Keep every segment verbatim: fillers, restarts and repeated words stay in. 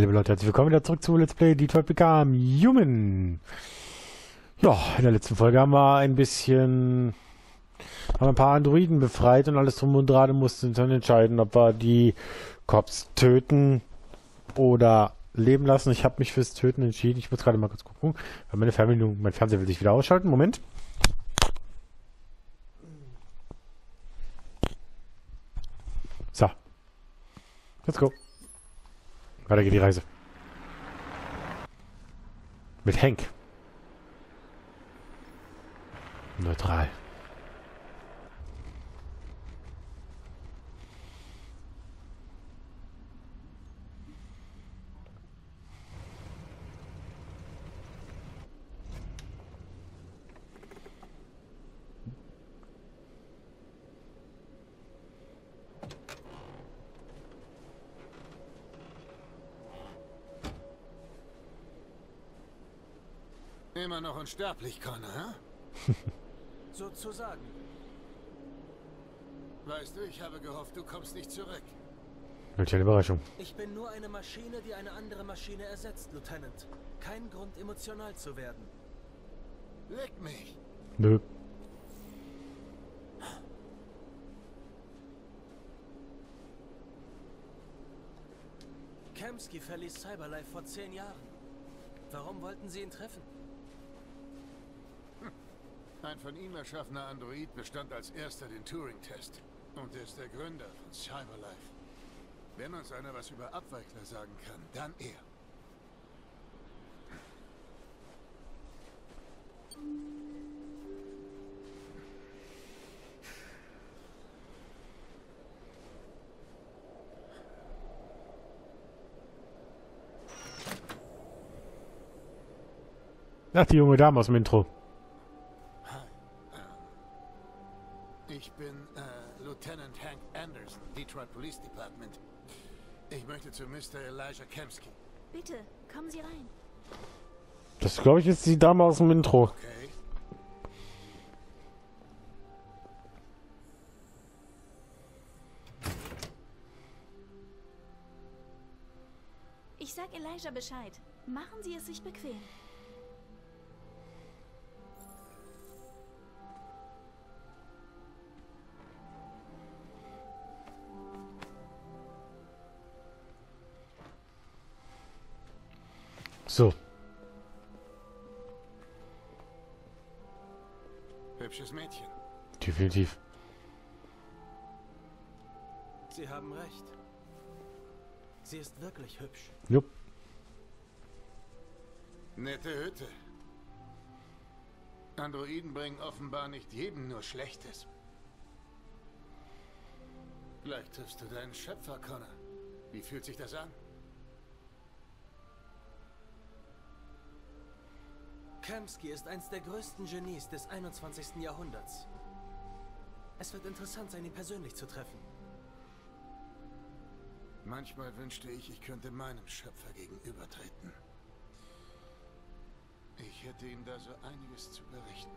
liebe Leute, herzlich willkommen wieder zurück zu Let's Play Detroit Become Human. Ja, in der letzten Folge haben wir ein bisschen... haben ein paar Androiden befreit und alles drum und dran, mussten uns dann entscheiden, ob wir die Cops töten oder leben lassen. Ich habe mich fürs Töten entschieden. Ich muss gerade mal kurz gucken, weil meine Fernbedienung, mein Fernseher will sich wieder ausschalten. Moment. So. Let's go. Weiter geht die Reise. Mit Henk. Neutral. Immer noch unsterblich, Connor, hä? Sozusagen. Weißt du, ich habe gehofft, du kommst nicht zurück. Welche Überraschung. Ich bin nur eine Maschine, die eine andere Maschine ersetzt, Lieutenant. Kein Grund, emotional zu werden. Leck mich. Nö. Kemsky verließ Cyberlife vor zehn Jahren. Warum wollten Sie ihn treffen? Ein von ihm erschaffener Android bestand als erster den Turing-Test. Und er ist der Gründer von Cyberlife. Wenn uns einer was über Abweichler sagen kann, dann er. Ach, die junge Dame aus dem Intro. Ich bin äh, Lieutenant Anderson, Detroit Police Department. Ich möchte zu Mister Elijah Kamski. Bitte, kommen Sie rein. Das, glaube ich, ist die Dame aus dem Intro. Okay. Ich sag Elijah Bescheid. Machen Sie es sich bequem. So. Hübsches Mädchen. Definitiv. Sie haben recht. Sie ist wirklich hübsch. Jupp. Nette Hütte. Androiden bringen offenbar nicht jedem nur Schlechtes. Vielleicht triffst du deinen Schöpfer, Connor. Wie fühlt sich das an? Kemsky ist eins der größten Genies des einundzwanzigsten Jahrhunderts. Es wird interessant sein, ihn persönlich zu treffen. Manchmal wünschte ich, ich könnte meinem Schöpfer gegenübertreten. Ich hätte ihm da so einiges zu berichten.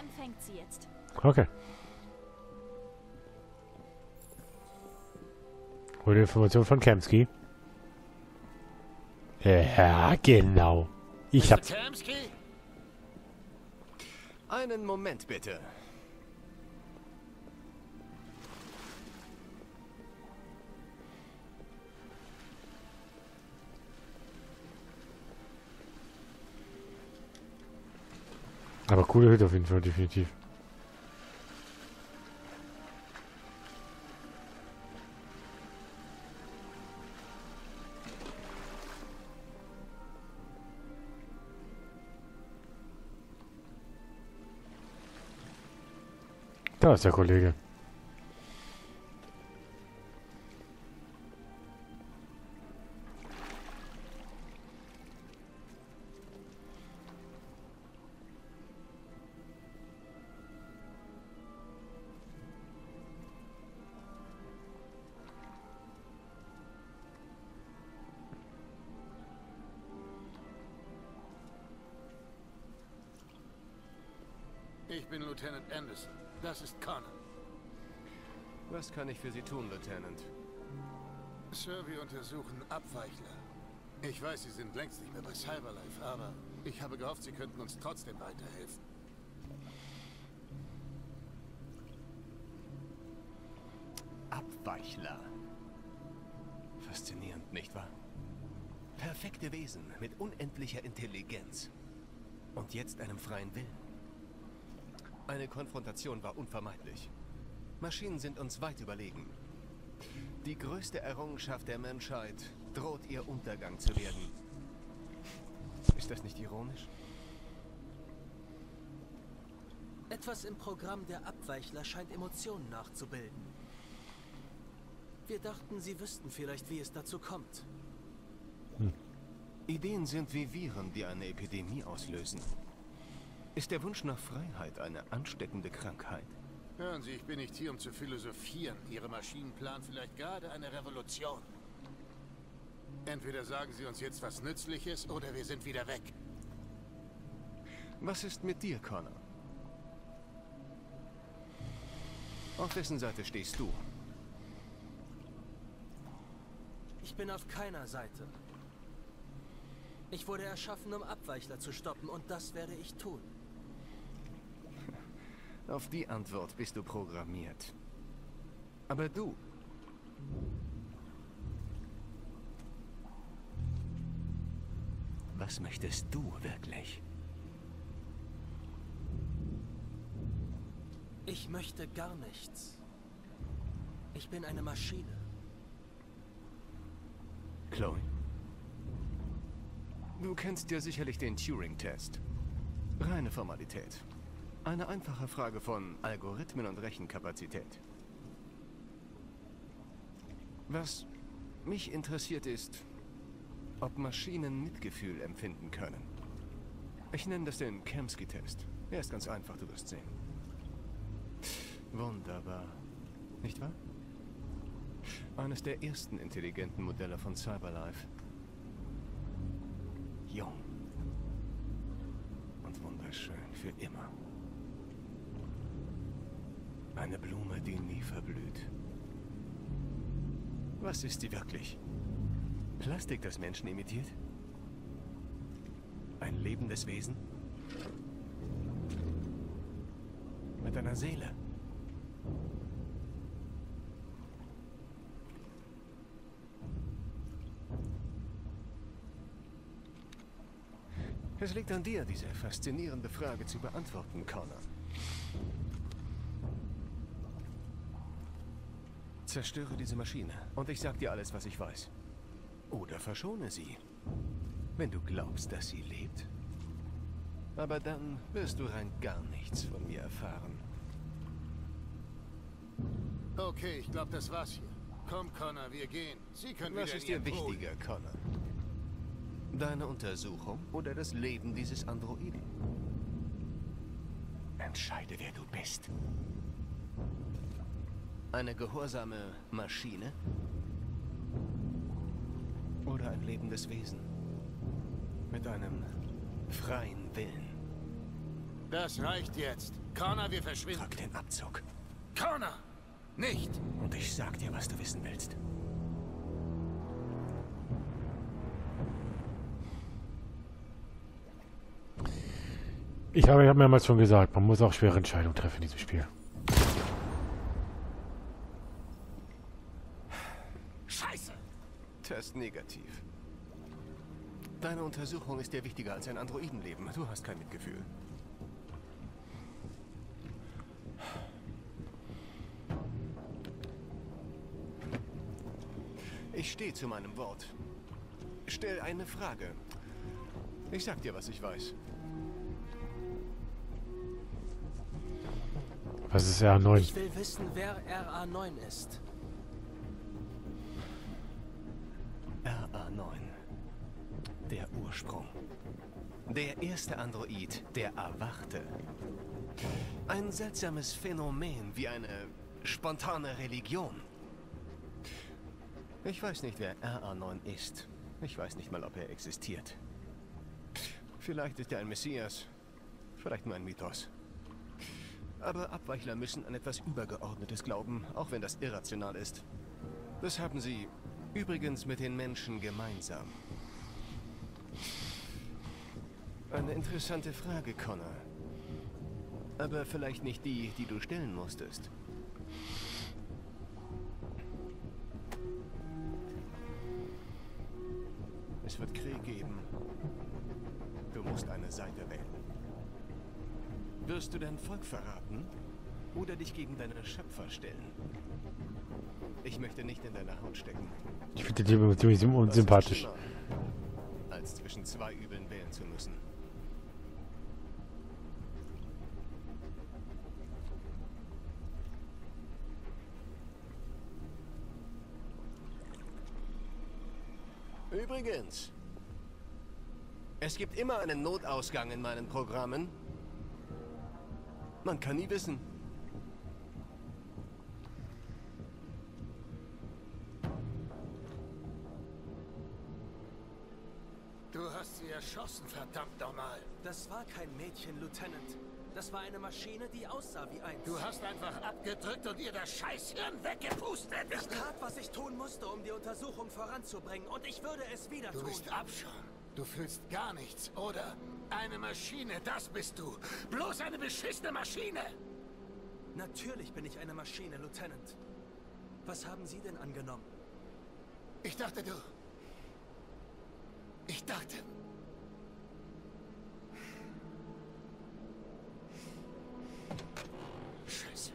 Empfängt sie jetzt. Okay. Hol die Information von Kamski. Ja, genau. Ich hab's. Einen Moment bitte. Aber coole Hütte auf jeden Fall, definitiv. Da ist der Kollege. bin Lieutenant Anderson. Das ist Connor. Was kann ich für Sie tun, Lieutenant? Sir, wir untersuchen Abweichler. Ich weiß, Sie sind längst nicht mehr bei Cyberlife, aber ich habe gehofft, Sie könnten uns trotzdem weiterhelfen. Abweichler. Faszinierend, nicht wahr? Perfekte Wesen mit unendlicher Intelligenz. Und jetzt einem freien Willen. Eine Konfrontation war unvermeidlich. Maschinen sind uns weit überlegen. Die größte Errungenschaft der Menschheit droht ihr Untergang zu werden. Ist das nicht ironisch? Etwas im Programm der Abweichler scheint Emotionen nachzubilden. Wir dachten, sie wüssten vielleicht, wie es dazu kommt. Hm. Ideen sind wie Viren, die eine Epidemie auslösen. Ist der Wunsch nach Freiheit eine ansteckende Krankheit? Hören Sie, ich bin nicht hier, um zu philosophieren. Ihre Maschinen planen vielleicht gerade eine Revolution. Entweder sagen Sie uns jetzt was Nützliches, oder wir sind wieder weg. Was ist mit dir, Connor? Auf wessen Seite stehst du? Ich bin auf keiner Seite. Ich wurde erschaffen, um Abweichler zu stoppen, und das werde ich tun. Auf die Antwort bist du programmiert. Aber du... Was möchtest du wirklich? Ich möchte gar nichts. Ich bin eine Maschine. Chloe, du kennst ja sicherlich den Turing-Test. Reine Formalität. Eine einfache Frage von Algorithmen und Rechenkapazität. Was mich interessiert ist, ob Maschinen Mitgefühl empfinden können. Ich nenne das den Kemsky-Test. Er ist ganz einfach, du wirst sehen. Wunderbar, nicht wahr? Eines der ersten intelligenten Modelle von Cyberlife. Jung. Und wunderschön für immer. Eine Blume, die nie verblüht. Was ist die wirklich? Plastik, das Menschen imitiert? Ein lebendes Wesen? Mit einer Seele? Es liegt an dir, diese faszinierende Frage zu beantworten, Connor. Zerstöre diese Maschine und ich sag dir alles, was ich weiß. Oder verschone sie, wenn du glaubst, dass sie lebt. Aber dann wirst du rein gar nichts von mir erfahren. Okay, ich glaube, das war's hier. Komm, Connor, wir gehen. Sie können wieder in Ihren Boden. Was ist dir wichtiger, Connor? Deine Untersuchung oder das Leben dieses Androiden? Entscheide, wer du bist. Eine gehorsame Maschine? Oder ein lebendes Wesen? Mit einem freien Willen? Das reicht jetzt. Connor, wir verschwinden. Drück den Abzug. Connor! Nicht! Und ich sag dir, was du wissen willst. Ich habe ja mehrmals schon gesagt, man muss auch schwere Entscheidungen treffen in diesem Spiel. Scheiße! Test negativ. Deine Untersuchung ist dir wichtiger als ein Androidenleben. Du hast kein Mitgefühl. Ich stehe zu meinem Wort. Stell eine Frage. Ich sag dir, was ich weiß. Was ist R A neun? Ich will wissen, wer R A neun ist. R A neun. Der Ursprung. Der erste Android, der erwachte. Ein seltsames Phänomen wie eine spontane Religion. Ich weiß nicht, wer R A neun ist. Ich weiß nicht mal, ob er existiert. Vielleicht ist er ein Messias. Vielleicht nur ein Mythos. Aber Abweichler müssen an etwas Übergeordnetes glauben, auch wenn das irrational ist. Das haben sie übrigens mit den Menschen gemeinsam. Eine interessante Frage, Connor. Aber vielleicht nicht die, die du stellen musstest. Es wird Krieg geben. Du musst eine Seite wählen. Wirst du dein Volk verraten oder dich gegen deine Schöpfer stellen? Ich möchte nicht in deiner Haut stecken. Ich finde die Liebe ziemlich unsympathisch. Als zwischen zwei Übeln wählen zu müssen. Übrigens, es gibt immer einen Notausgang in meinen Programmen. Man kann nie wissen. Du hast sie erschossen, verdammt nochmal. Das war kein Mädchen, Lieutenant. Das war eine Maschine, die aussah wie eins. Du hast einfach abgedrückt und ihr das Scheißhirn weggepustet. Ich tat, was ich tun musste, um die Untersuchung voranzubringen. Und ich würde es wieder tun. Du bist Abschaum. Du fühlst gar nichts, oder? Eine Maschine, das bist du. Bloß eine beschissene Maschine. Natürlich bin ich eine Maschine, Lieutenant. Was haben Sie denn angenommen? Ich dachte, du... Ich dachte... Scheiße.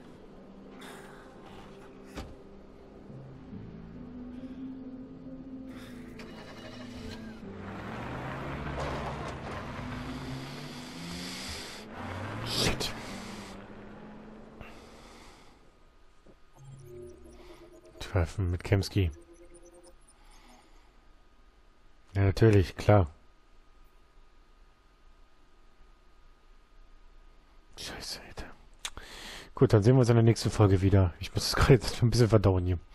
Shit. Treffen mit Kemsky. Ja, natürlich, klar. Scheiße, Alter. Gut, dann sehen wir uns in der nächsten Folge wieder. Ich muss das gerade jetzt ein bisschen verdauen hier.